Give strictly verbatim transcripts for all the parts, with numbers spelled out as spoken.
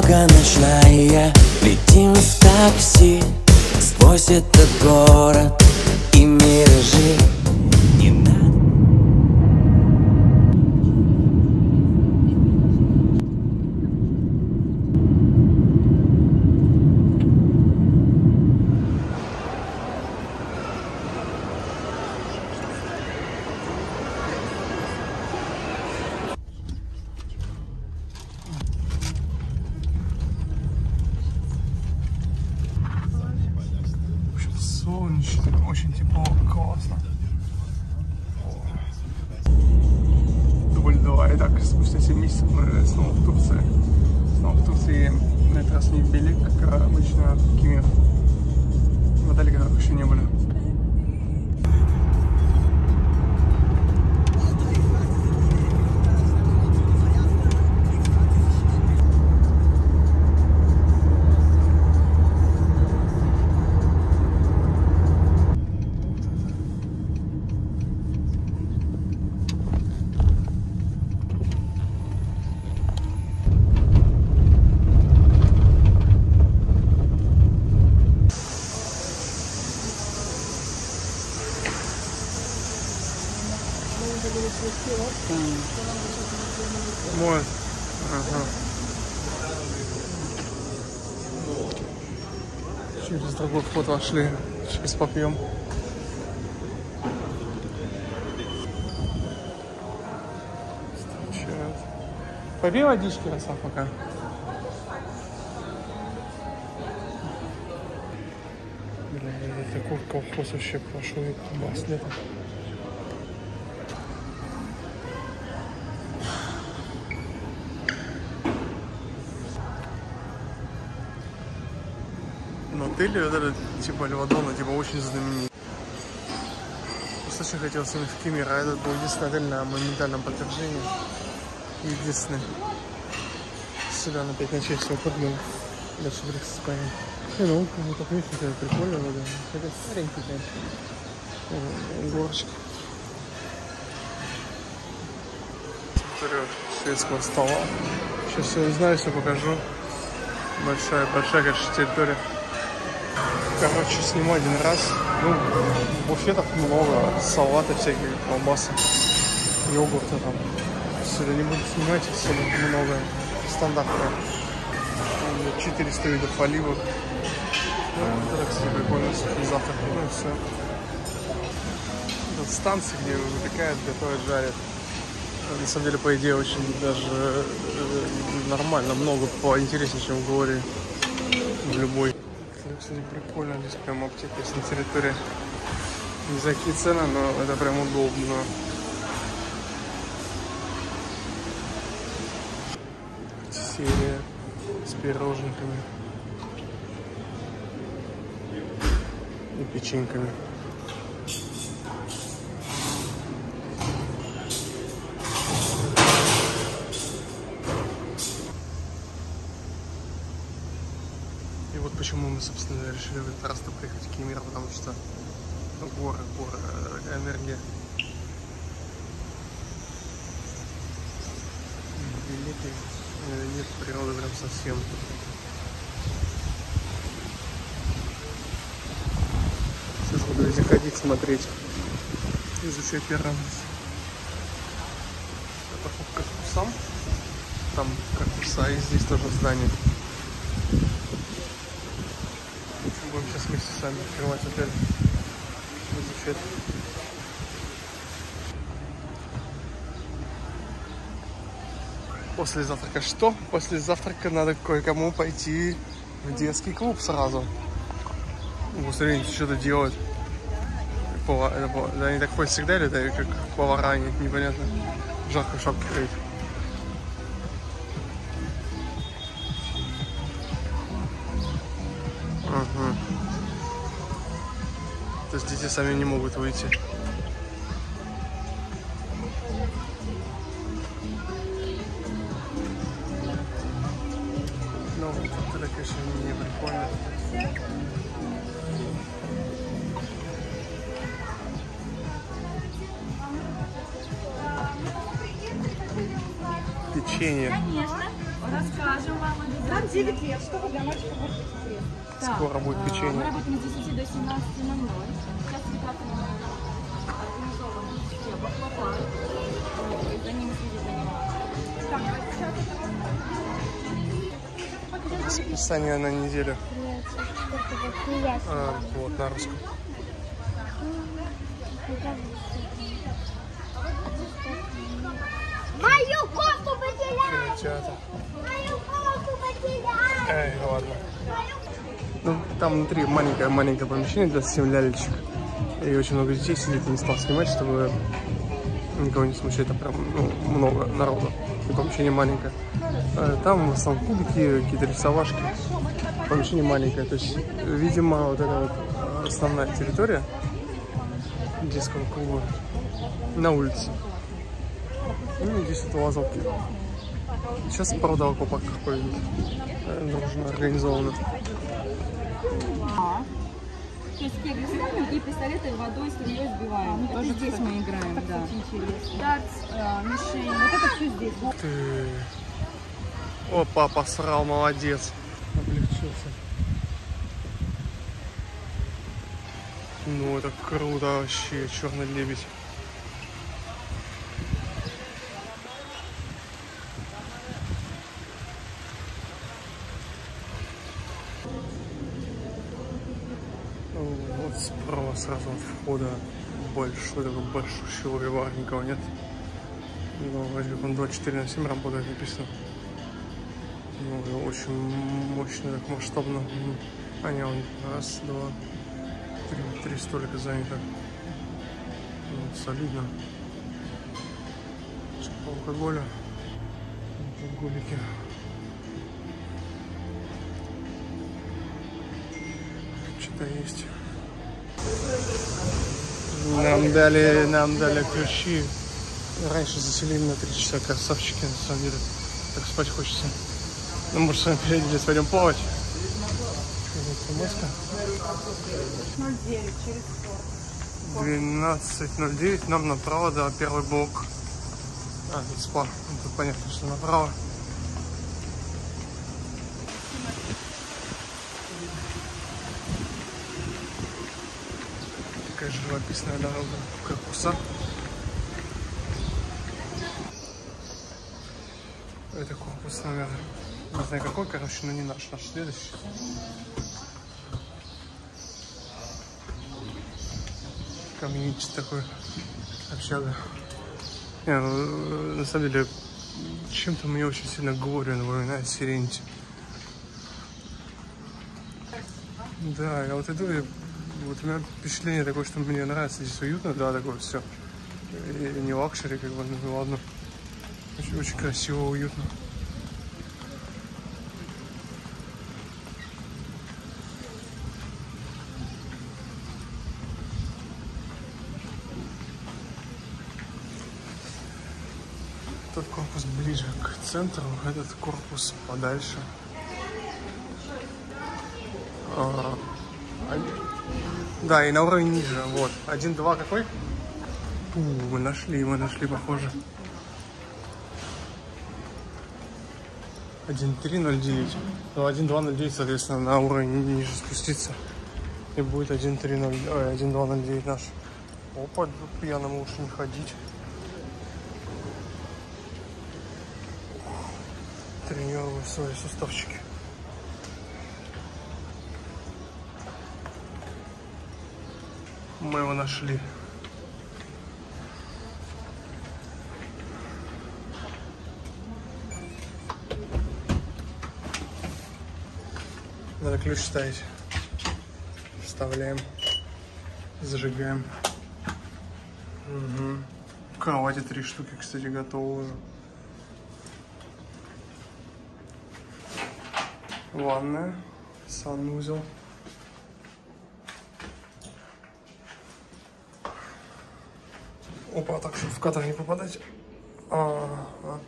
дорога ночная. Летим в такси сквозь этот город и миражи. Не очень тепло, классно. Дубль два. Итак, спустя семь месяцев мы снова в Турции. Снова в Турции, на этот раз не в Белек, как обычно, в Кемер. В отеле, которых еще не были. Может. Ага. Через другой вход вошли. Сейчас попьем. Попей водички, Расав, пока. Блин, такой колхоз вообще прошел с лета. Отель, вот этот, типа Альва Донна, типа очень знаменитый. Просто очень хотелось именно в Кемер, а этот был единственный отель на монументальном подтверждении. Единственный. Сюда на пять ночей все поднял. Дальше в Риксос поехал. И ну, ну так видно, это прикольно, вот он. Хотя старенький, конечно. Горочка. Повторю, шведского стола. Сейчас все узнаю, все покажу. Большая, большая, конечно, территория. Короче, сниму один раз. Ну, буфетов много, салаты всякие, колбасы, йогурты там. Сюда не буду снимать, особо много стандартов. четыреста видов оливок. Ну, это, кстати, прикольно, сухой завтрак. Ну и все. Это станция, где выпекают, готовят, жарят. На самом деле, по идее, очень даже нормально, много поинтереснее, чем в Глории. В любой. Кстати, прикольно, здесь прям аптека есть на территории. Не знаю, какие цены, но это прям удобно. Серия с пироженками и печеньками. Почему мы, собственно, решили в этот раз-то приехать в Кемер, потому что горы, горы, энергия. Великий, нет природы прям совсем. Сейчас буду здесь ходить, смотреть, изучать первый раз. Это фотка с курсом, там как курса, и здесь тоже здание. Будем сейчас вместе сами открывать отель, изучать. После завтрака что? После завтрака надо кое-кому пойти в детский клуб сразу. В Серенити что-то делать. Это, да, они так ходят всегда, или да, как повара, нет, непонятно. Жарко в шапке ходить. Угу. То есть дети сами не могут выйти. Ну, вот это, конечно, не прикольно. Печенье. Конечно. Расскажем вам обязательно. Нам девять лет, чтобы для мальчика будет интересно. Скоро будет печенье. Мы работаем с десяти до семнадцати ноль ноль. Сейчас ребята организованы все баклава. За ними следит, занимаются. Так, сейчас это... Расписание на неделю. А, вот, на русском. Мою кофту потеряли! Мою кофту потеряли! Эй, ладно. Ну, там внутри маленькое-маленькое помещение для семь лялечек. И очень много детей сидит, не стал снимать, чтобы никого не смущать. Там прям ну, много народу. И помещение маленькое. Там сам кубики, какие-то рисовашки. Помещение маленькое. То есть, видимо, вот это вот основная территория детского клуба на улице. Ну, здесь это лазовки. Сейчас, правда, окопак какой-нибудь нужно организовано. То есть кегли ставим и пистолеты водой с рулей сбиваем. Это тоже здесь мы играем, да. Дартс, мишень, вот это все здесь. Ты... Опа, посрал, молодец. Облегчился. Ну, это круто вообще, черный лебедь. Вот справа сразу от входа большой, такой большущий ревар, никого нет. Но он двадцать четыре на семь работает, написано. Ну, очень мощно, так масштабно. А не, он раз, два, три, три столика занято. Вот, солидно. Сколько алкоголя. Алкоголики. Что-то есть. Нам дали, нам дали ключи. Раньше заселили на три часа, красавчики, на самом деле. Так спать хочется. Ну, может, с вами переодеть, пойдем плавать. двенадцать ноль девять, нам направо, да, первый блок. А, тут спа. Тут понятно, что направо. Такая живописная дорога, как куса. Это корпус, наверное, не знаю какой, короче, но не наш, наш следующий. Комьюнити такой, общага. Не, ну, на самом деле, чем-то мне очень сильно Глория напоминает Серенити. Да, я вот иду и... Вот у меня впечатление такое, что мне нравится, здесь уютно, да, такое все. И не лакшери, как бы, ну ладно. Очень, очень красиво, уютно. Тот корпус ближе к центру, этот корпус подальше. А, да, и на уровень ниже, вот. Один, два, какой? Фу, мы нашли, мы нашли, похоже. один три ноль девять. Ну, один два ноль девять, соответственно, на уровень ниже спуститься. И будет один два ноль девять наш. Опа, пьяному лучше не ходить. Тренирую свои суставчики. Мы его нашли. Надо ключ ставить. Вставляем. Зажигаем. Угу. Кровати три штуки, кстати, готовы уже. Ванная. Санузел. Опа, так, чтобы в кадр не попадать. А -а -а.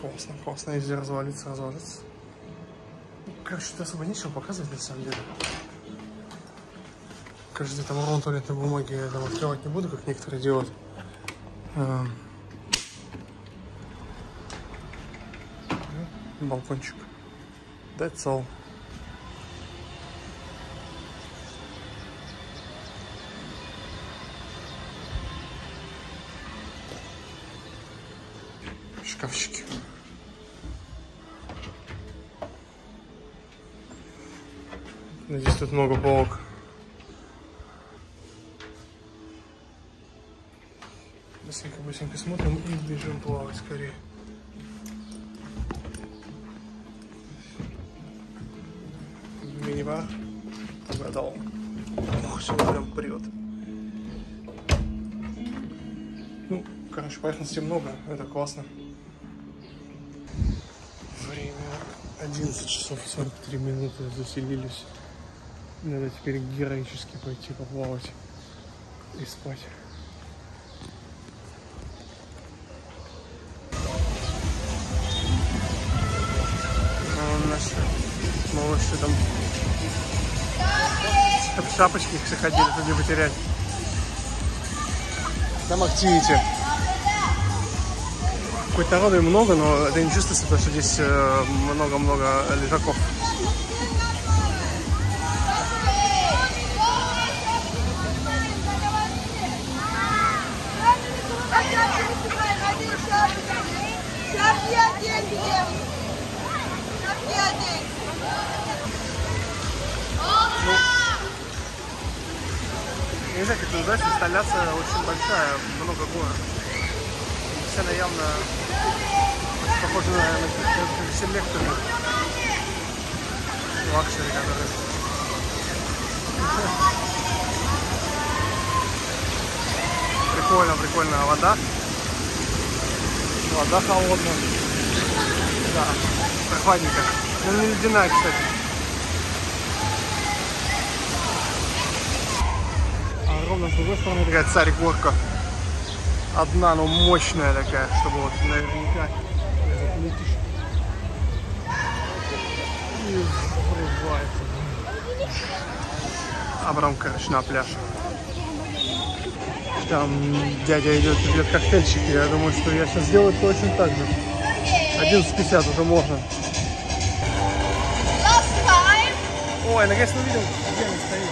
Классно, классно. Если развалится, развалится. Короче, тут особо нечего показывать, на самом деле. Кажется, там урон туалетной бумаги я там открывать не буду, как некоторые делают. А -а балкончик. That's all. Шкафчики. Здесь тут много полок. Быстренько-быстренько смотрим и бежим плавать скорее. Мини-бар. Угадал. Ох, все прям прет. Ну, короче, поверхности много. Это классно. Время одиннадцать часов сорок три минуты. Заселились. Надо теперь героически пойти поплавать и спать. Вон наши малыши там в шапочки все ходили, чтобы не потерять. Там активити. Хоть народу и много, но это не чувствуется, потому что здесь много-много лежаков. Не знаю, как называется, инсталляция очень большая, много гор. Все она явно похожа на селекторы. Лакшери, которые... Прикольно, прикольно. А вода? Вода холодная. Да, прохладненько. Но не ледяная, кстати. Ровно с другой стороны такая царь-горка. Одна, но мощная такая, чтобы вот наверняка летишь. И врывается. Абрам, короче, на пляж. Там дядя идет, пьет коктейльчики. Я думаю, что я сейчас сделаю точно так же. одиннадцать пятьдесят уже можно. Ой, наконец увидел, где он стоит.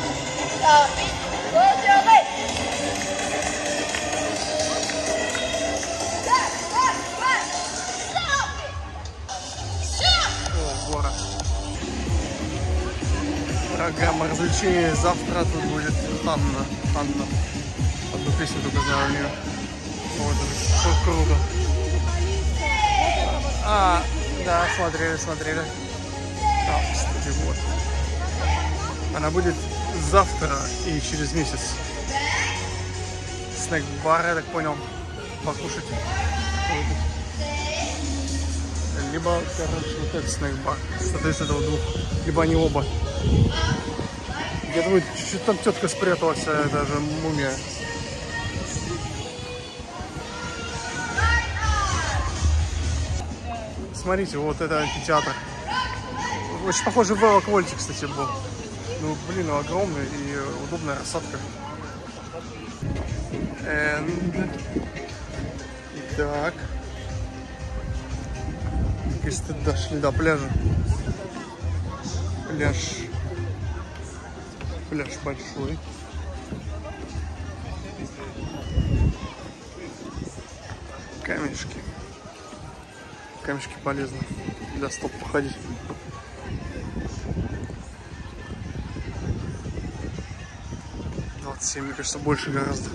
Программа развлечений завтра тут будет Танна. Танна. Одну песню только знаю у нее. Вот, это круто. А, да, смотрели, смотрели. А, кстати, вот. Она будет завтра и через месяц. Снэк-бар, я так понял. Покушать. Либо, короче, вот этот снэк-бар. Соответственно, этого двух. Либо они оба. Я думаю, чуть-чуть там тетка спряталась, даже мумия. Смотрите, вот это амфитеатр. Очень похоже в велоквольте, кстати, был. Ну, блин, огромный и удобная рассадка. Итак. Если дошли до пляжа. Пляж. Пляж большой. Камешки. Камешки полезны. Для стоп походить. двадцать семь, мне кажется, больше гораздо.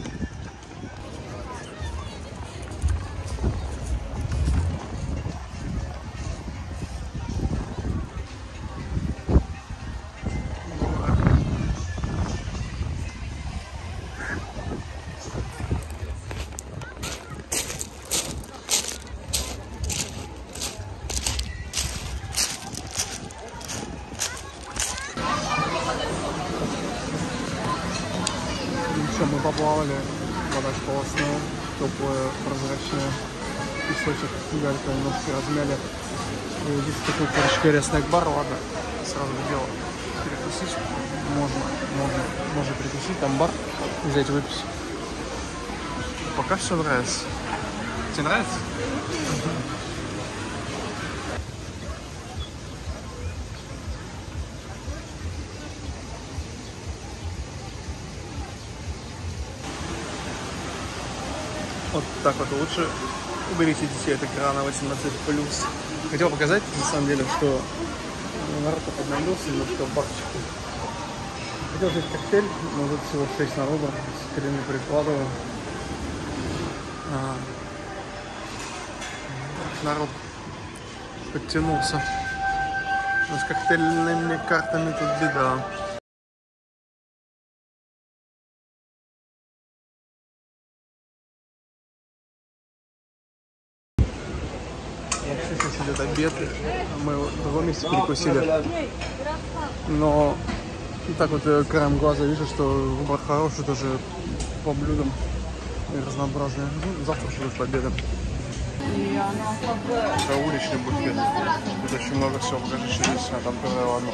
Мы поплавали, вода классная, теплая, прозрачная, песочек, галька немножко размяли. И здесь такой, короче, реснак бар, ладно, сразу дело. Перекусить можно, можно, можно перекусить, там бар, взять выпить. Пока все нравится. Тебе нравится? Вот так вот лучше. Уберите детей от экрана восемнадцать плюс. Хотел показать, на самом деле, что народ обновился немножко в барчику. Хотел взять коктейль, но тут всего шесть народу, скрины прикладываю. А, народ подтянулся. Но с коктейльными картами тут беда. Обед, мы в другом месте перекусили, но так вот краем глаза вижу, что выбор хороший тоже по блюдам и разнообразные. Ну, завтра будет победа. Это уличный буфет, тут очень много всего, покажи через себя, там караваны,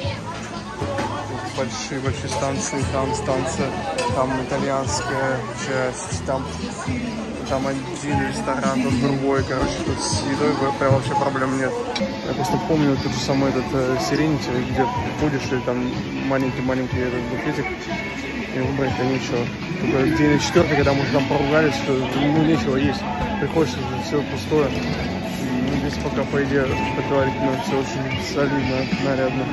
большие-большие станции, там станция, там итальянская часть, там... Там один ресторан, тут другой, короче, тут с едой прям вообще проблем нет. Я просто помню тот же самый этот э, Серенити, где ходишь, и там маленький-маленький этот буфетик, и выбрать-то нечего. Только день на четвертый, когда мы уже там поругались, что ну, нечего есть. Приходишь, все пустое. И здесь пока, по идее, предварительно все очень солидно, нарядно.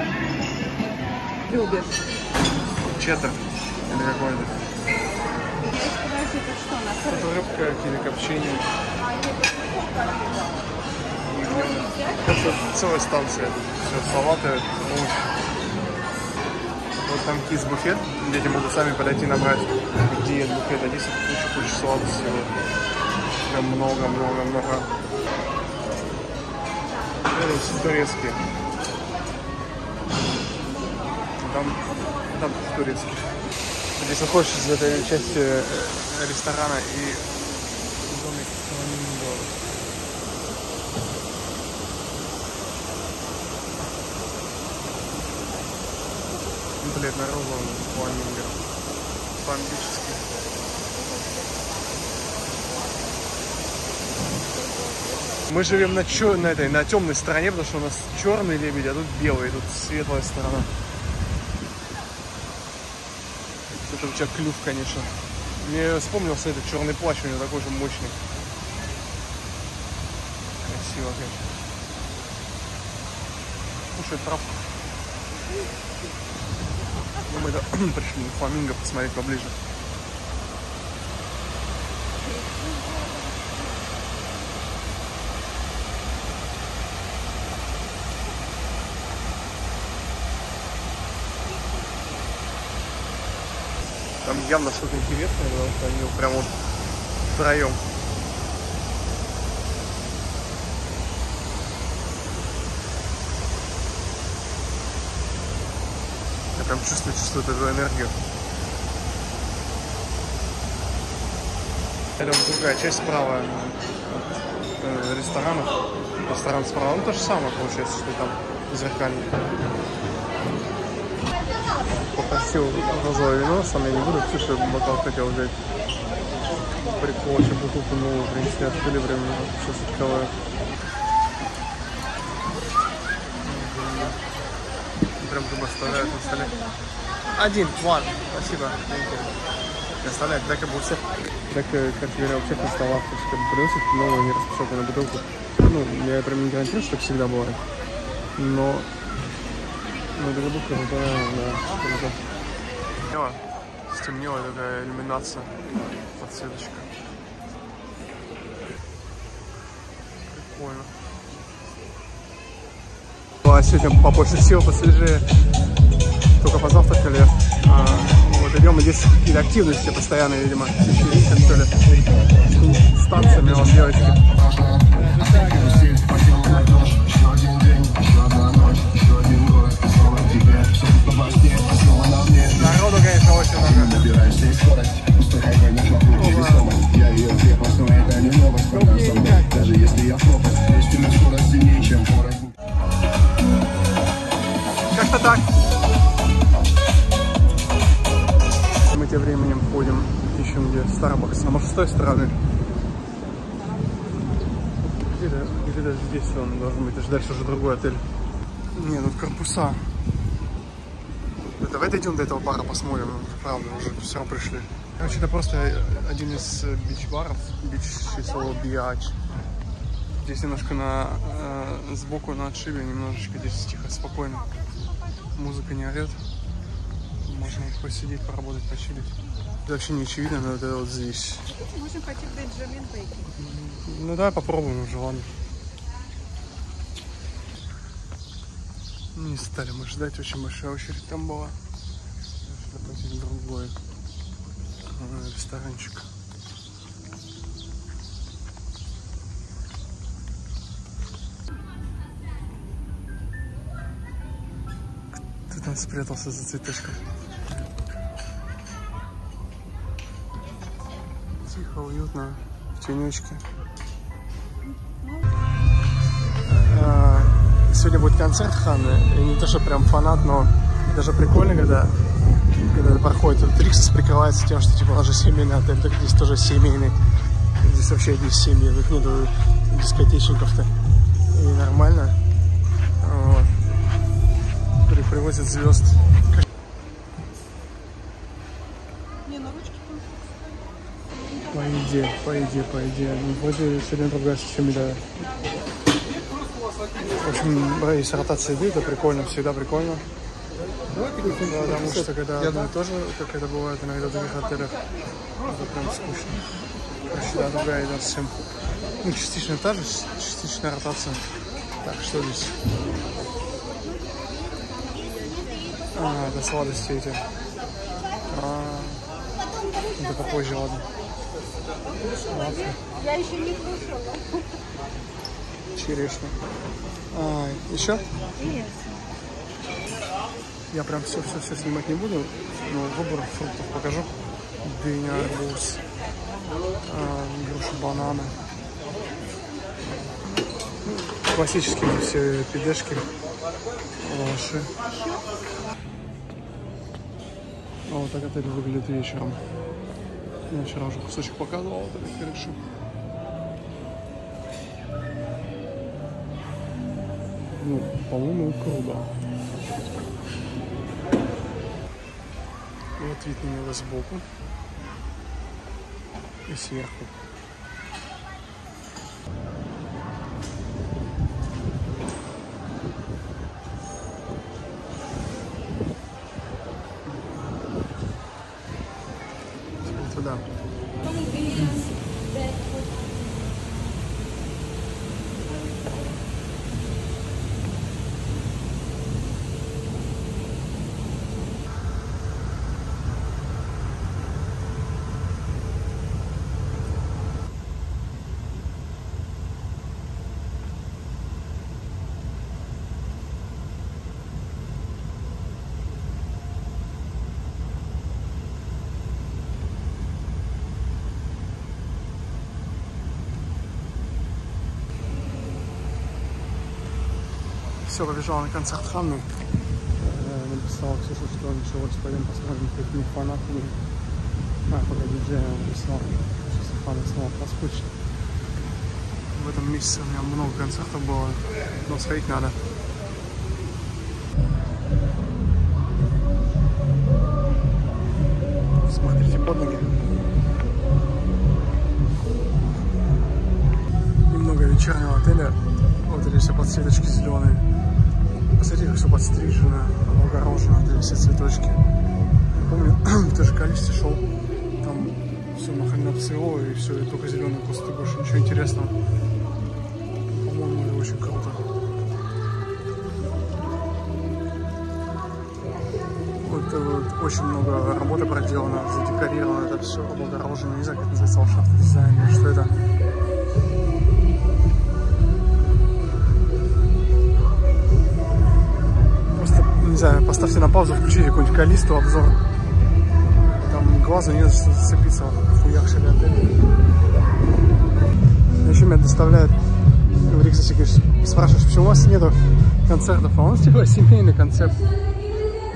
Любит. Четтер или какой-нибудь. Это рыбка или копчение. Это целая станция. Все, салаты, овощи. Вот там кис-буфет. Дети могут сами подойти набрать. Где буфет? А здесь куча-куча салата всего. Прям много-много-много. Это все турецкие. Там, там турецкие. Здесь выходишь из этой части ресторана и домик фламинго. Блядь, на розовом фламинго. По-английски. Мы живем на, чер... на, этой, на темной стороне, потому что у нас черный лебедь, а тут белый, тут светлая сторона. Это у тебя клюв, конечно. Мне вспомнился этот черный плащ, у него такой же мощный. Красиво, конечно. Слушай, травка. Ну, мы это пришли на фламинго посмотреть поближе. Там явно что-то интересное, потому что они прям вот втроем. Я прям чувствую, чувствую эту энергию. Это вот другая часть справа от ресторанов. Ресторан справа, ну то же самое получается, что там зеркальник. Попросил розовое вино, сам я не буду, Ксюша бокал хотел взять. Прикол, еще бутылку новую принесли, открыли прям шестьдесят килограмм. Прям думаю, оставляют на столе. Один, ван, спасибо. И оставляют, так и был всех. Так, как говорил, всех на столах, как бы приносят новую не распечатанную бутылку. Ну, я прям не гарантирую, что всегда было. Но... Ну, это бутылка, да, да. Стемнела такая иллюминация, подсветочка. Прикольно. А сегодня побольше сил, посвежее. Только позавтракали. А, вот идем, и здесь какие-то активности постоянно, видимо, сечевика, что ли. Станция мелом девочки. Народу, конечно, очень много. Как-то так. Мы тем временем ходим, ищем где Starbucks. А может, с той стороны? Где-то где здесь он должен быть. Дальше уже другой отель. Не, тут корпуса. Давайте идем до этого бара, посмотрим. Правда, уже все пришли. Короче, это просто один из бич-баров, бич-часового биач. Здесь немножко на э, сбоку на отшибе, немножечко здесь тихо, спокойно. Музыка не орет. Можно посидеть, поработать, почилить. Это вообще не очевидно, но это вот здесь. Можем пойти в Benjamin пойти. Ну да, попробуем уже, ладно. Не стали мы ждать, очень большая очередь там была. Надо пойти в другой ресторанчик. Кто там спрятался за цветочком? Тихо, уютно, в тенечке. Сегодня будет концерт Ханны, и не то, что прям фанат, но даже прикольно, когда, когда проходит этот Риксос, прикрывается тем, что типа у нас же семейный отель, так здесь тоже семейный, здесь вообще одни семьи, их нету дискотечников-то, и нормально, вот. При, привозят звезд. По идее, по идее, по идее, вроде сегодня другая совсем медаль. В общем, рейс ротации еды, это прикольно, всегда прикольно. Да, потому что когда одно и то же, как это бывает иногда в других отелях, это прям скучно. Короче, да, другая еда всем. Ну, частично та же, частичная ротация. Так, что здесь? А, это сладости эти. А, это попозже, ладно. Я еще не слушала. Черешня. А, еще? Yes. Я прям все-все-все снимать не буду, но выбор фруктов покажу. Дыня, арбуз, а, груши, бананы. Классические все пидешки, лаваши. А вот так отель выглядит вечером. Я вчера уже кусочек показывал, вот так решил. Ну, по-моему, круто. Вот вид на него сбоку и сверху. Теперь туда. Все, побежал на концерт Ханны. Написал Ксюше, что началось, пойдем посмотрим, как не фанат. А, погоди, я написал, что Ханна снова поскучно. В этом месяце у меня много концертов было, но сходить надо. Смотрите под ноги. Немного вечернего отеля. Вот здесь все подсветочки зеленые. Посмотрите, как все подстрижено, огорожено, вот все цветочки. Я помню, тоже Калисто шел, там все маханапсио и все, и только зеленые кусты, больше ничего интересного. По-моему, это очень круто. Вот, вот очень много работы проделано, задекорировано, это все облагорожено, не знаю, как это называется, ландшафтный дизайн, что это. Не знаю, поставьте на паузу, включите какую-нибудь Калисту обзор. Там глазу не за что зацепиться, хуявшие отели. Еще меня доставляют, говорит, кстати, спрашиваешь, почему у вас нету концертов, а у нас типа семейный концерт.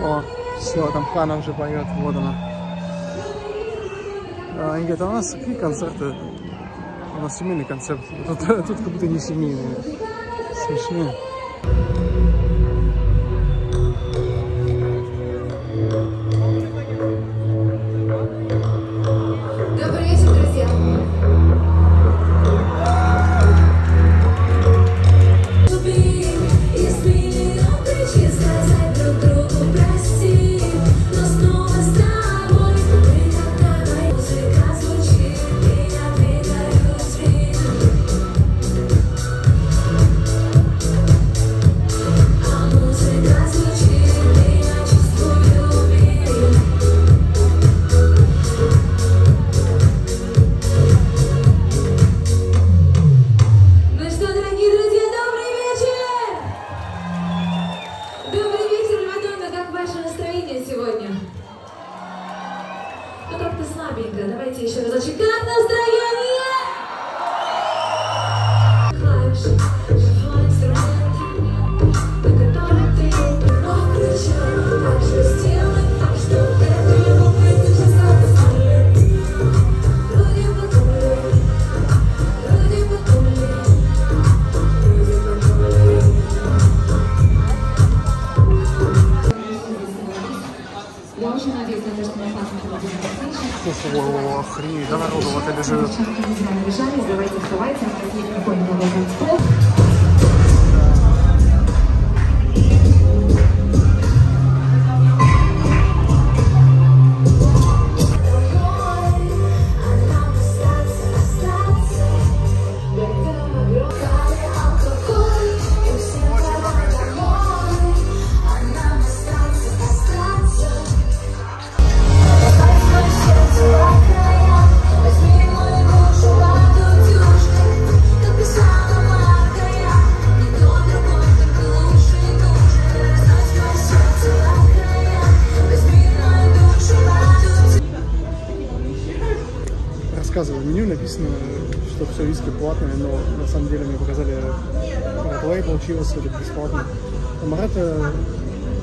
О, все, там Хана уже поет, вот она. Они говорят, а у нас какие концерты? У нас семейный концерт, тут, тут как будто не семейный. Смешные. Thank you. Охренеть, да народу в отеле живет. В меню написано, что все виски платное, но на самом деле мне показали Red Label, Chivas, это бесплатно. Амаретто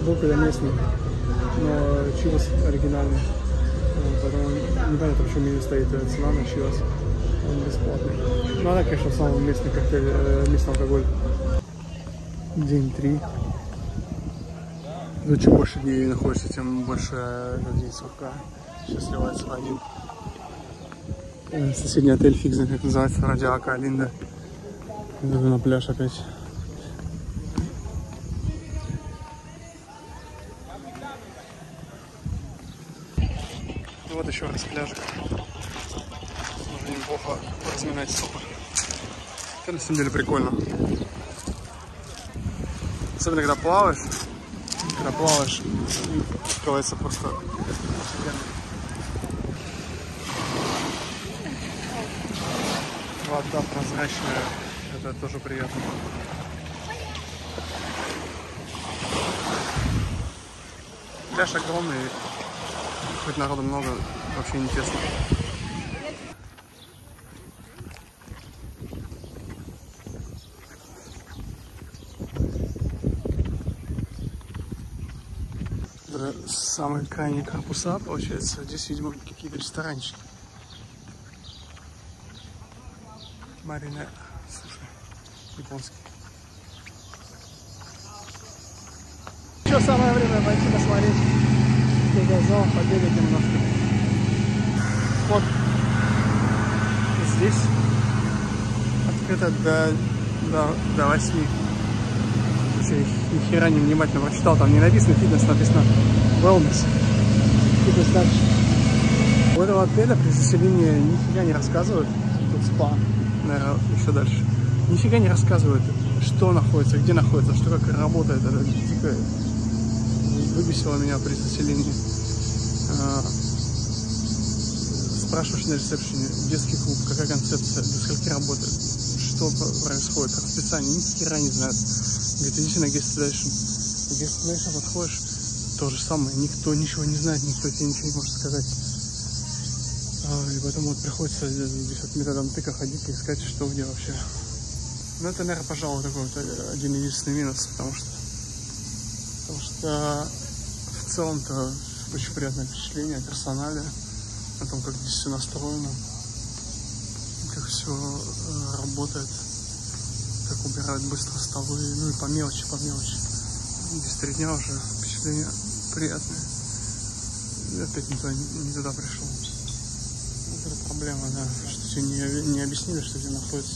был когда местный, но Chivas оригинальный. Поэтому непонятно, почему меню стоит цена на Chivas, он бесплатный. Ну а так, конечно, самый местный коктейль, местный алкоголь. День три. Но чем больше дней находишься, тем больше людей сурка. Сейчас сливается один. Соседний отель, фиг знает, как называется, Радиака, Алинда. Иду на пляж опять. Вот еще раз пляжик. Уже неплохо разминать стопы. Это на самом деле прикольно. Особенно когда плаваешь. Когда плаваешь, открывается просто... Вода прозрачная, это тоже приятно. Пляж огромный, хоть народу много, вообще не тесно. Самые крайние корпуса, получается, здесь, видимо, какие-то ресторанчики. Марина, слушай, японский. Еще самое время пойти посмотреть, где зал, побегать немножко. Вот здесь открыто до, до, до восьми. Вообще, ни хера не внимательно прочитал, там не написано фитнес, написано wellness. Фитнес дальше. У этого отеля при заселении нифига не рассказывают, тут спа. Наверное, еще дальше. Нифига не рассказывают, что находится, где находится, что как работает. Это дико выбесило меня при заселении. А, спрашиваешь на ресепшене, детский клуб, какая концепция, до скольки работает, что происходит, расписание, ни хера не знают. Говорит, идите на guest station. На guest station подходишь, то же самое, никто ничего не знает, никто тебе ничего не может сказать. И поэтому вот приходится здесь вот методом тыка ходить и искать, что где вообще. Но это, наверное, пожалуй, такой вот один единственный минус, потому что, потому что в целом-то очень приятное впечатление о персонале, о том, как здесь все настроено, как все работает, как убирают быстро столы, ну и по мелочи, по мелочи. Здесь три дня уже, впечатление приятное. И опять не туда, не туда пришел. Проблема, да, что тебе не, не объяснили, что тебе находится.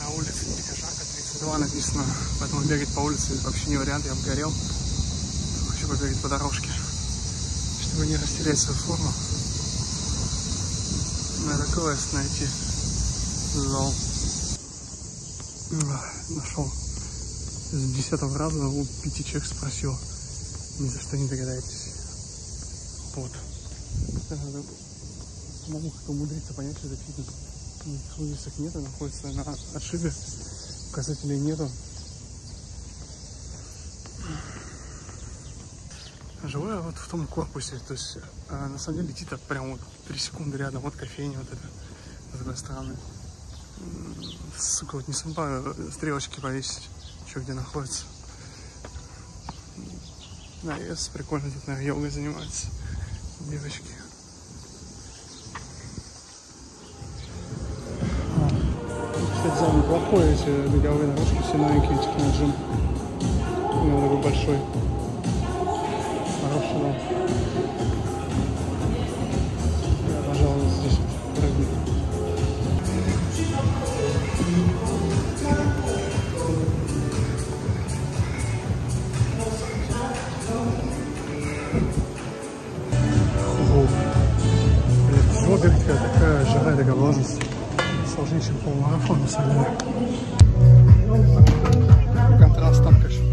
На улице дико жарко, тридцать два написано, поэтому бегать по улице вообще не вариант, я обгорел. Хочу побегать по дорожке, чтобы не растерять свою форму. Надо квест найти. Зал. Нашел. С десятого раза у пяти человек спросил. Ни за что не догадаетесь. Вот. Могу как-то умудриться понять, что это фитнес. Никаких вывесок нету, находится на отшибе, указателей нету. Живу я вот в том корпусе, то есть на самом деле идти так прям вот три секунды рядом, вот кофейня вот эта, с другой стороны. Сука, вот не судьба стрелочки повесить, что где находится. Навес прикольно, тут, наверное, йогой занимаются девочки. Зал неплохой, эти беговые дорожки все новенькие, техноджим. У него такой большой. Хороший, да. на фоне согревает. Контраст там, конечно,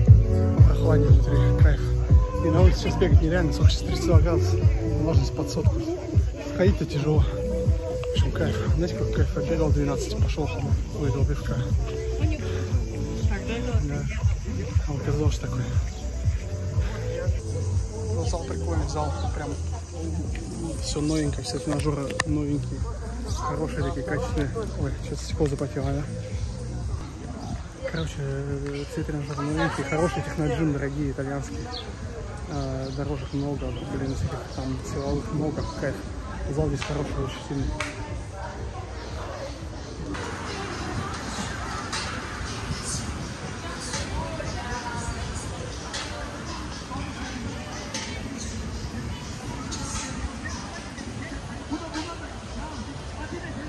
прохладнее внутри, кайф. И на улице сейчас бегать нереально, сколько сейчас тридцать два градуса, влажность под сотку. Ходить-то тяжело. В общем, кайф. Знаете, какой кайф? Обедал двенадцать, пошел, выиграл пивка. Да. Алкозож такой. Ну, зал прикольный, зал прям все новенькое, все тренажеры новенькие, хорошие такие, качественные. Ой, сейчас стекло запотело, да? Короче, все тренажеры новенькие, хорошие, техноджим, дорогие, итальянские. А, дорожек много, блин, всяких там силовых много, кайф. Зал здесь хороший, очень сильный.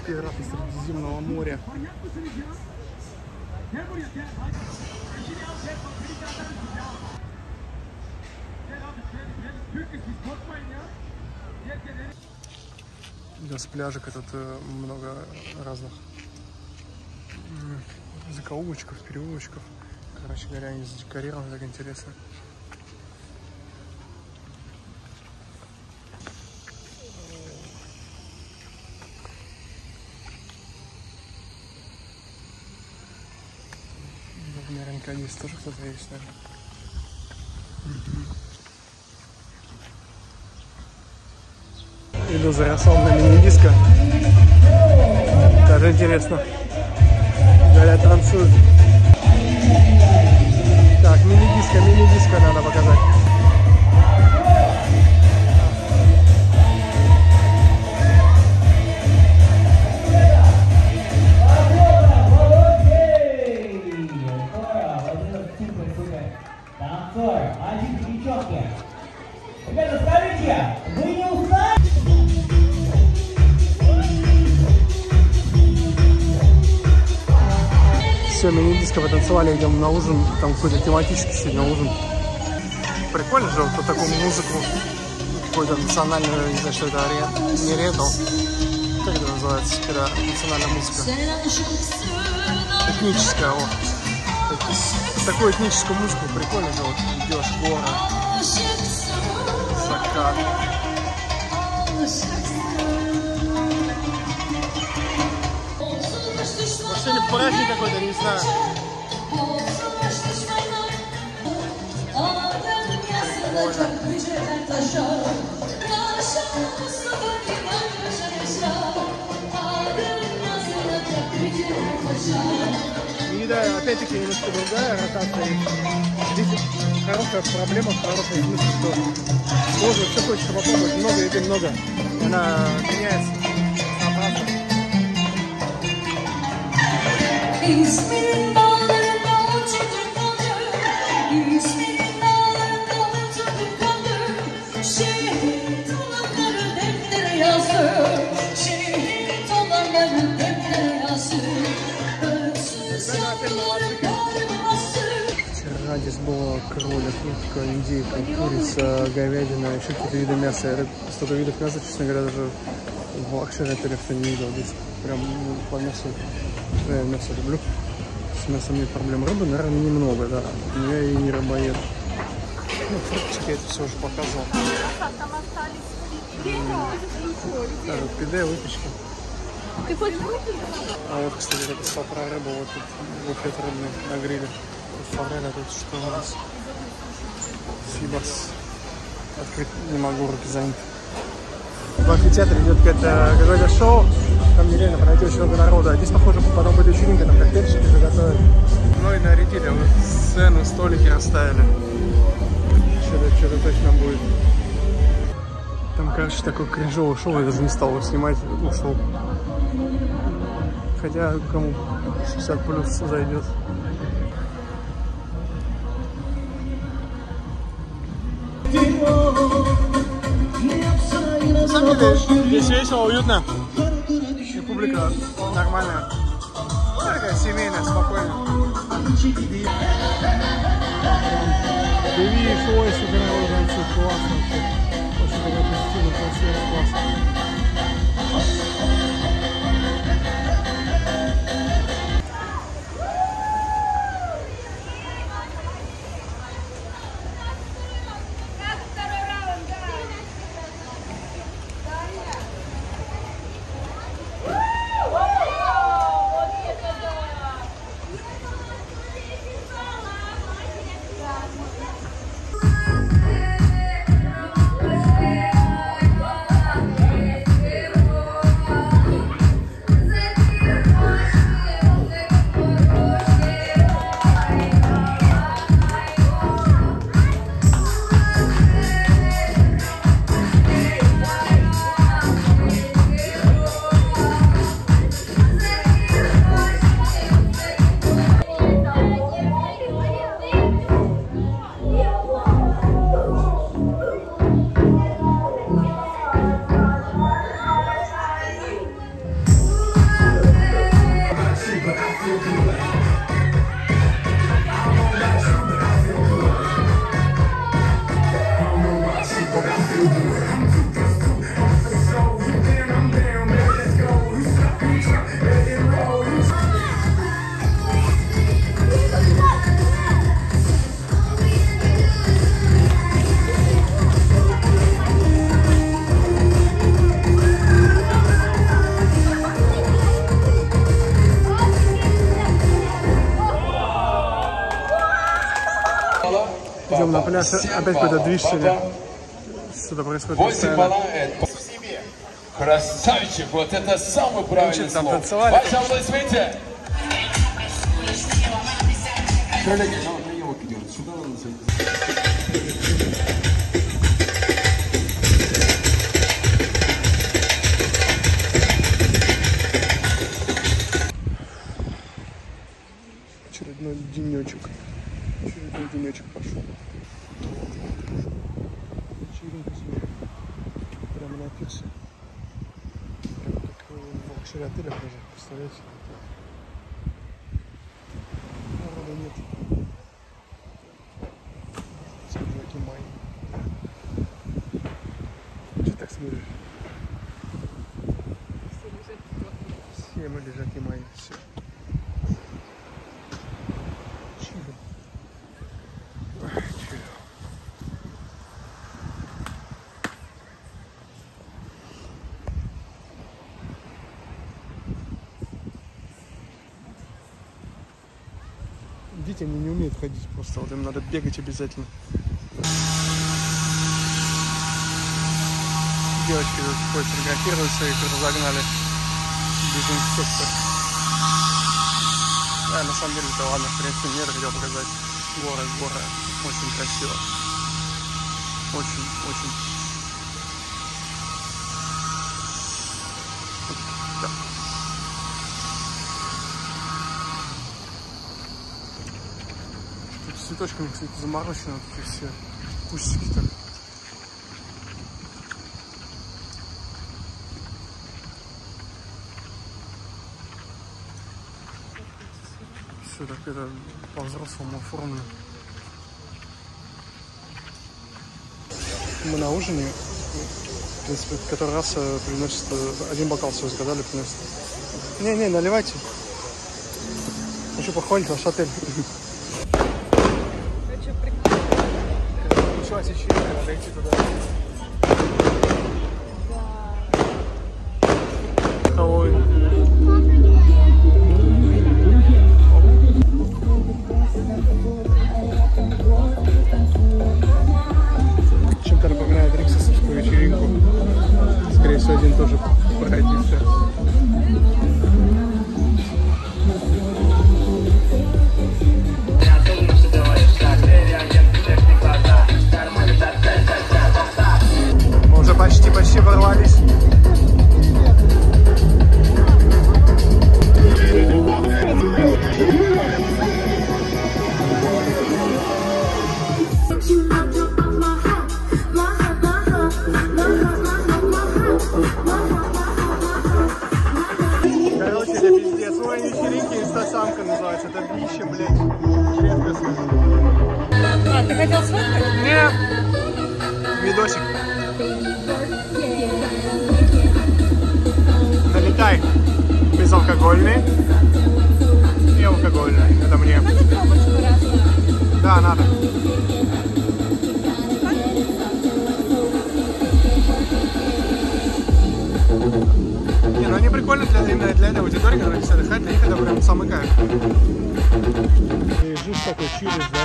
Пираты Средиземного моря. Да, с пляжек этот много разных закоулочков, переулочков. Короче говоря, они задекорированы, так интересно. Наверняка здесь тоже кто-то есть, наверное. Иду за рассолом мини-диско. Даже интересно. Говорят, танцуют. Так, мини-диско, мини-диско надо показать. Все, мини-диско потанцевали, идем на ужин. Там какой-то тематический сегодня ужин. Прикольно же вот такую музыку. Какой-то национальный, не знаю, что это, не ретро. Как это называется, когда национальная музыка? Этническая, вот. Такую этническую музыку прикольно же. Вот идешь, горы, закат. Сегодня праздник какой-то, не знаю. И да, опять-таки немножко другая ротация. Здесь хорошая проблема, хорошая мысль, что можно все хочется попробовать, много еды, много. Она меняется. Вчера здесь было кролик, утка, индейка, курица, говядина, еще какие-то виды мяса. Я столько видов мяса, честно говоря, даже в акшере-отелях не видел. Здесь прям по мясу. Я мясо люблю. С мясом нет проблем. Рыбы, наверное, немного, да. Но я и не рыбоед. Ну, фруктики я это все уже показывал. Даже пиде, выпечка. Ты хочешь выпить? А вот, кстати, я писал про рыбу. Вот тут буфет рыбный на гриле. Представляли, а тут что у нас? Сибас. Открыть не могу, руки заняты. В амфитеатре идет какое-то шоу. Там нереально пройти очень много народа. А здесь, похоже, потом будет вечеринка, там коктейльчики заготовили. Ну и нарядили, вот сцену, столики расставили. Что-то, что-то точно будет. Там, короче, такое кринжовое шоу, я даже не стал его снимать, ушел. Хотя, кому шестьдесят плюс зайдет. На самом деле, здесь весело, уютно. Публика нормальная, такая семейная, спокойная. Девиш, ой, супер, все классно. Очень такая позитивная, красивая, классно. Идем на пляж, опять какое-то движение. Что-то происходит. Красавчик, вот это самый правильный там слово. Ваша аплодисменты. Очередной денечек. Очередной денечек пошел. Прямо на пирсе. Прямо как в лакшери-отелях даже, представляете? Народа нет. Скажи, май. Че так смотришь? Все мы лежаки мои, все. Дети, они не умеют ходить просто, вот им надо бегать обязательно. Девочки тут ходят, фотографируются, их разогнали без инструкции. Да, на самом деле, это ладно, в принципе, мне это хотел показать. Горы, горы, очень красиво. Очень, очень. Да. Цветочками, кстати, заморочены вот эти все кустики так. Все так это по-взрослому оформлено. Мы на ужине, в принципе, в который раз преимущество, один бокал все загадали, приносит. Не-не, наливайте. Хочу похвалить ваш отель. Началась ищейка, надо идти туда. Да. Ой. Чем-то напоминает риксосовскую вечеринку. Скорее всего, один тоже пройдется. Почти, почти ворвались. Короче, это пиздец. Ой, вечеринки, инстасамка называется. Это бище, блядь. А, ты хотел сфоткать? Нет. Видосик. Налетай безалкогольный и алкогольный. Это мне. Надо пробочку раз. Да, надо. Не, ну они прикольны для, именно для этой аудитории, которая все отдыхает, для них это прям самый кайф. И жуж такой чилишь, да?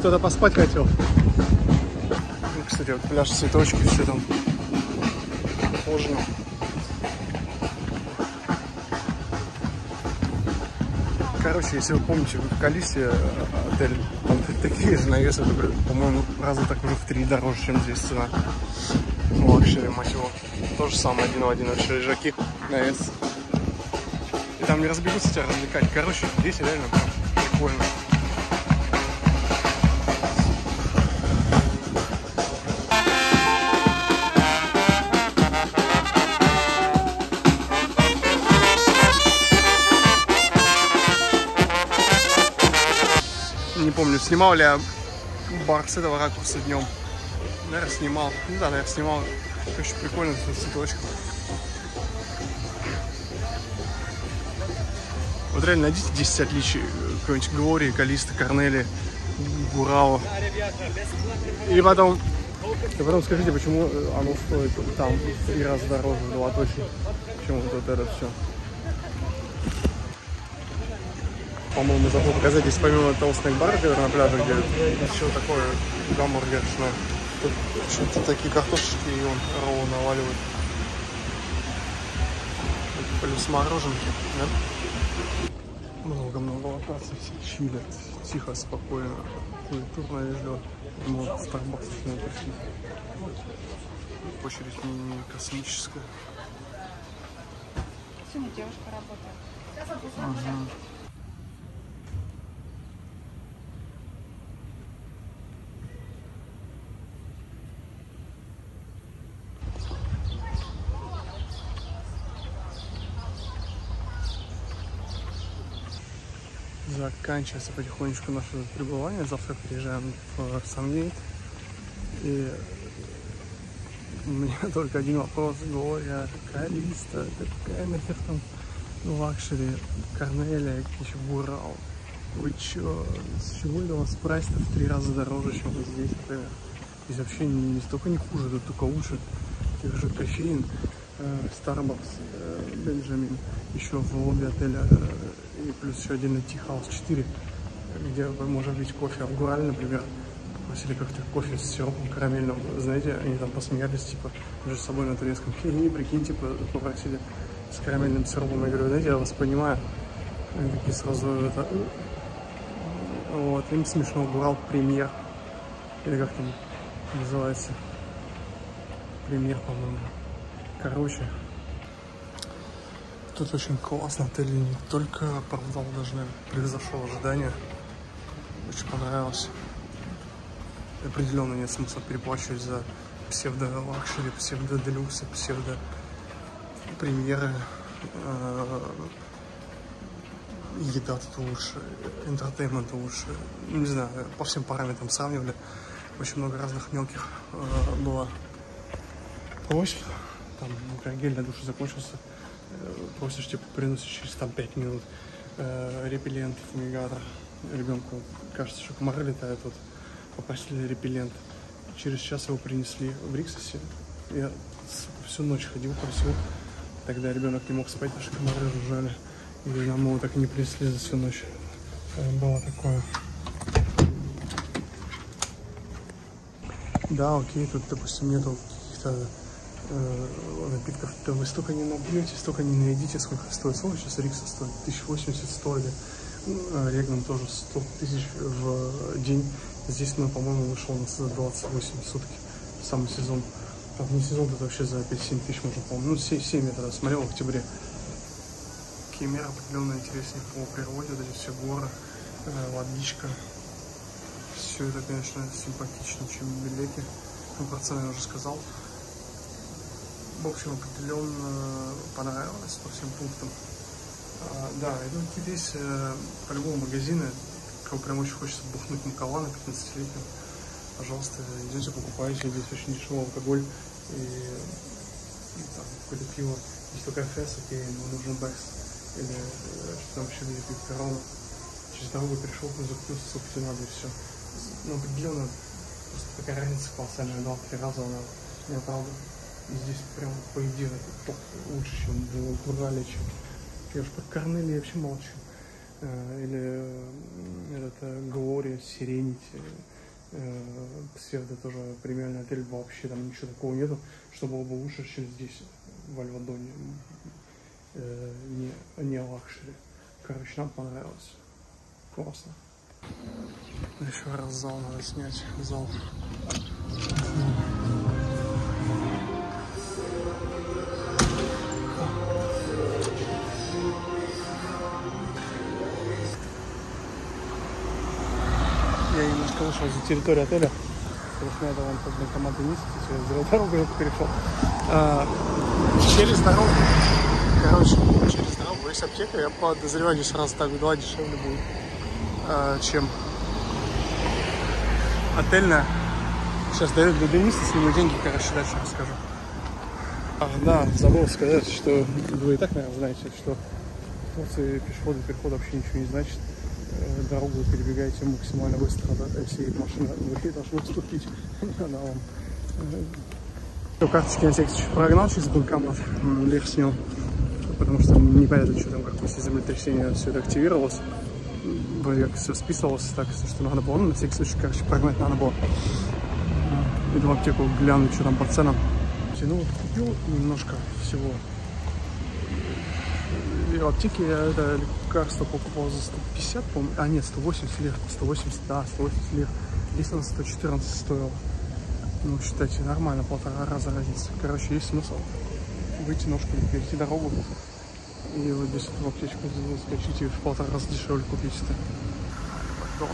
Кто-то поспать хотел. Кстати, вот пляж, цветочки, все там ухожено. Короче, если вы помните, в Калисто отель, там такие же навесы, по-моему, раза так уже в три дороже, чем здесь цена. Ну, лакшери, мать его. То же самое, один в один, вообще лежаки, навес. И там не разбегутся тебя развлекать. Короче, здесь реально прям прикольно. Снимал ли я бар с этого ракурса днем? Наверное, снимал. Ну да, наверное, снимал. Очень прикольно с цветочком. Вот реально найдите десять отличий какой-нибудь Глории, Калисто, Корнелии, Гурао. И потом, и потом скажите, почему оно стоит там три раза дороже в два точно, чем вот это все. По-моему, забыл показать, здесь помимо того снэк-бара, который на пляже, где еще такое гамбургершное, тут почему-то такие картошечки, и он роллы наваливает. Плюс мороженки, да? Много-много локаций, все чилят, тихо, спокойно, культурно везло. Вот, Starbucks начинает пришли. Очередь не космическая. Сегодня девушка работает. Ага. Заканчивается потихонечку наше пребывание. Завтра приезжаем в Арсангейд. И у меня только один вопрос. Глория, Калисто, Кемер, там, Лакшери, Корнелия, еще Гурал. Вы чё, с чего это у вас прайс-то в три раза дороже, чем вот здесь, например? Здесь вообще не, не столько не хуже, тут только лучше. Тех же кофеин, Starbucks, Benjamin, еще в лобби отеля. И плюс еще отдельно Ти-Хаус четыре, где вы можете пить кофе. А в Гуаль, например, просили как-то кофе с сиропом карамельным. Знаете, они там посмеялись, типа, между собой на турецком. И прикиньте, попросили с карамельным сиропом. Я говорю, знаете, я вас понимаю. Они такие сразу это... Вот, им смешно. Гуал Премьер. Или как там называется? Премьер, по-моему. Короче... Тут очень классно, отель не только оправдал, даже превзошел ожидания. Очень понравилось. Определенно нет смысла переплачивать за псевдо-лакшери, псевдо-делюксы, псевдо-премьеры. Еда тут лучше, интертеймент лучше. Не знаю, по всем параметрам сравнивали. Очень много разных мелких было просьб. Там гель для душа закончился. Просишь, типа, приносишь через там пять минут э, репеллент, фумигатор. Ребенку, кажется, что комары летают, вот, попросили репеллент. Через час его принесли в Риксосе. Я всю ночь ходил, просил. Тогда ребенок не мог спать, потому что комары жужжали. И нам его так и не принесли за всю ночь. Было такое. Да, окей, тут, допустим, нету каких-то... напитков, то вы столько не набьете, столько не наедите, сколько стоит. Сколько сейчас Рикса стоит? тысяча восемьдесят сто или Регнам тоже сто тысяч в день. Здесь, ну, по-моему, вышел на двадцать восемь сутки. Самый сезон. А вне сезон тут вообще за пять-семь тысяч можно, по-моему. Ну, семь это смотрел в октябре. Кемер определенно интереснее по природе. Вот эти все горы, водичка. Все это, конечно, симпатичнее, чем в Белеке. Ну, про цены я уже сказал. В общем, определенно понравилось по всем пунктам. А, да, идут здесь э, по-любому магазины, кому прям очень хочется бухнуть Макалана пятнадцатилетним. Пожалуйста, идите, покупайте, здесь очень дешевый алкоголь и, и там какое-то пиво. Здесь только фэс, окей, но нужен бэкс. Или э, что там еще будет, корона. Через дорогу перешел, закупил, сколько тебе надо, и все. Но определенно, просто такая разница колоссальная, дал три раза, она не оправдана. И здесь прям по идее лучше, чем в Гурале, чем я уж про Корнелии вообще молчу. Или этот Глория, Серенити, псевдо тоже премиальный отель, вообще там ничего такого нету, что было бы лучше, чем здесь, в Альва Доне, не, не лакшери. Короче, нам понравилось. Классно. Еще раз зал надо снять, зал. Вышел за территорию отеля, потому что надо вон под банкомат вниз, я взял дорогу и перешел. А, через дорогу, короче, через дорогу есть аптека, я подозреваю, здесь раз так в два дешевле будет, а, чем отельная. Сейчас дают до Дениса, сниму деньги, короче, дальше расскажу. А, да, забыл сказать, что вы и так, наверное, знаете, что в Турции пешеходы перехода вообще ничего не значит. Дорогу вы перебегаете максимально быстро, да, если машина вы должны уступить, она вам... Все, карточки на текст прогнал через банкомат, лег снял, потому что непонятно, что там, как после землетрясения все это активировалось. Вроде как все списывалось, так что надо было, ну, на всякий случай, короче, прогнать надо было. Иду в аптеку, гляну, что там по ценам. Ну, купил немножко всего. И в аптеке я это лекарство покупал за сто пятьдесят, по-моему, а нет, сто восемьдесят лир, сто восемьдесят, да, сто восемьдесят лир. Здесь он сто четырнадцать стоил. Ну, считайте, нормально, полтора раза разница. Короче, есть смысл выйти ножками, перейти дорогу. И вот здесь в аптечку заскочить и в полтора раза дешевле купить это.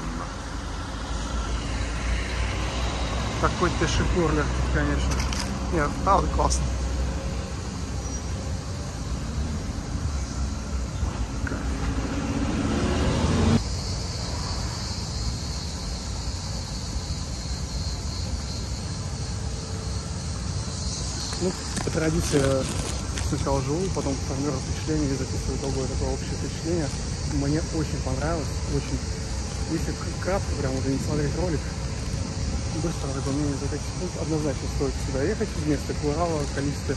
Какой-то шикурлер, конечно. Нет, правда классно. Ну, по традиции сначала живу, потом формирую впечатление и записываю другое такое общее впечатление. Мне очень понравилось, очень. Если кратко, прям уже не смотреть ролик, быстро запомнили за пять секунд, однозначно стоит сюда ехать вместо Гурао, Калисто,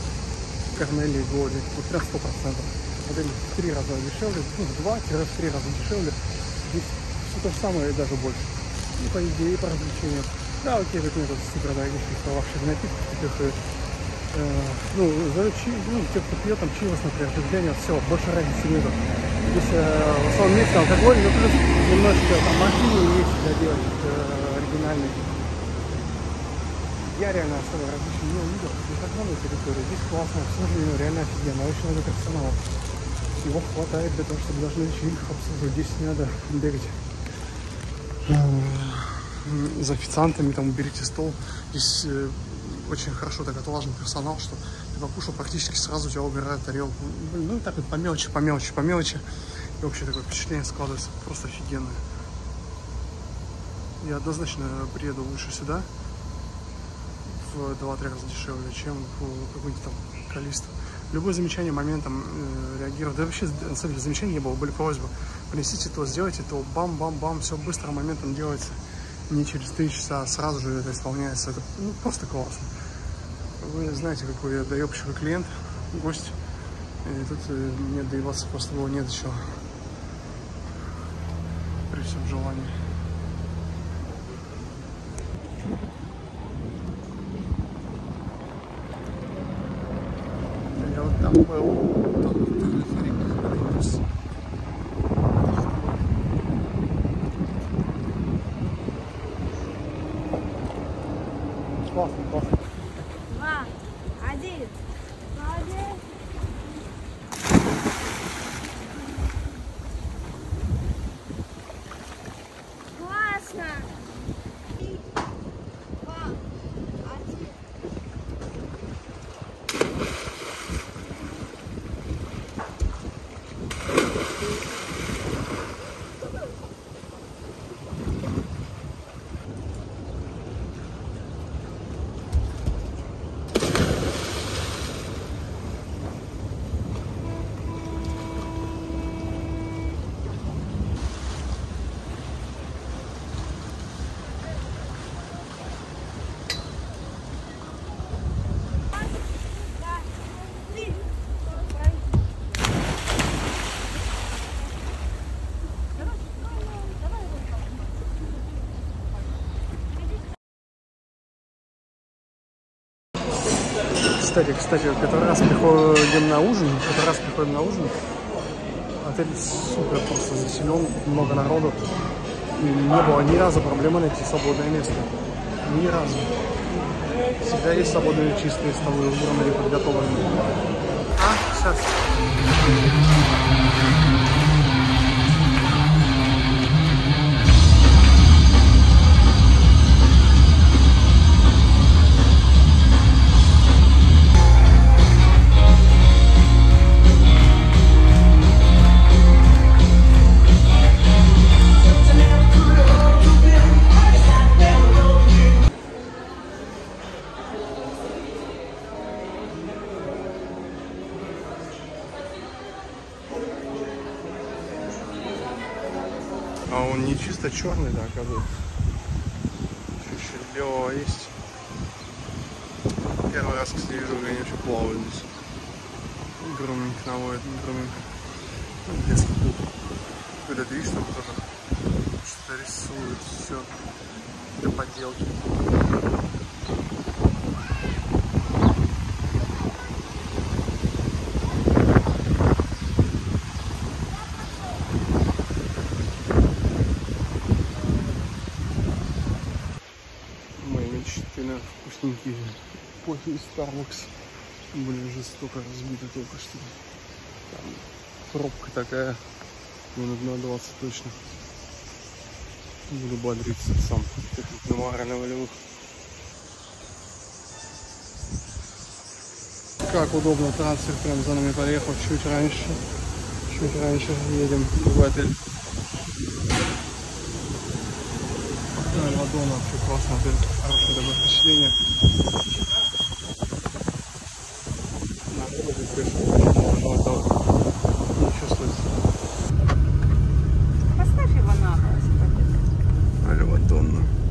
Корнелии, Глории, вот прям сто процентов. Отель в три раза дешевле, ну, в два-три раза дешевле, здесь все то же самое и даже больше. И по идее, и по развлечениям. Да, окей, тут нет супер дорогих вообще напитков, таких, э, ну, за чи, ну, те, кто пьет, там, чивос, например, отделение, все, больше разницы нету. Здесь э, в основном месте алкоголь, ну, плюс немножко там мартини есть для делать э, оригинальные. Я реально особо различный не увидел, здесь огромная территория, здесь классно, обслуживание реально офигенно, очень много персонала. Его хватает для того, чтобы даже на вечеринках обслуживать, здесь не надо бегать за официантами, там уберите стол. Здесь э, очень хорошо так отлажен персонал, что ты покушал, практически сразу у тебя убирают тарелку. Ну и так вот по мелочи, по мелочи, по мелочи. И вообще такое впечатление складывается просто офигенное. Я однозначно приеду лучше сюда. В два-три раза дешевле, чем в какой-нибудь там Калисто. Любое замечание, моментом э, реагировать. Да вообще, на самом деле, замечаний не было, были просьбы. Принесите то, сделайте то, бам-бам-бам, все быстро моментом делается. Не через три часа, а сразу же это исполняется. Это, ну, просто классно. Вы знаете, какой я доебчивый клиент, гость. И тут э, мне доебаться просто было не до чего. При всем желании. Там был тот телефоник Риксос. Классно, классно. Два, один, молодец. Классно. Три, два, один. Кстати, кстати, который раз приходим на ужин, который раз приходим на ужин, отель супер просто заселен, много народу, и не было ни разу проблемы найти свободное место, ни разу. Всегда есть свободные чистые столы, убранные, подготовленные. А, сейчас. А он не чисто черный, да, оказывается. Чуть-чуть белого есть. Первый раз, кстати, вижу, где они вообще плавают здесь. Груминг наводит, груминг. Ну, детский клуб. Когда ты видишь, там кто-то что-то рисует, все. Для подделки. Вкусненькие кофе из Starbucks были жестоко разбиты только что. Там пробка такая минут на двадцать точно. Буду бодриться сам на морально-волевых. Как удобно, трансфер прям за нами поехал чуть раньше. Чуть раньше едем в отель. Alva Donna вообще классный отель, хорошее такое впечатление. Народу здесь, конечно, очень много, но этого не чувствуется. Поставь его на Alva Donna.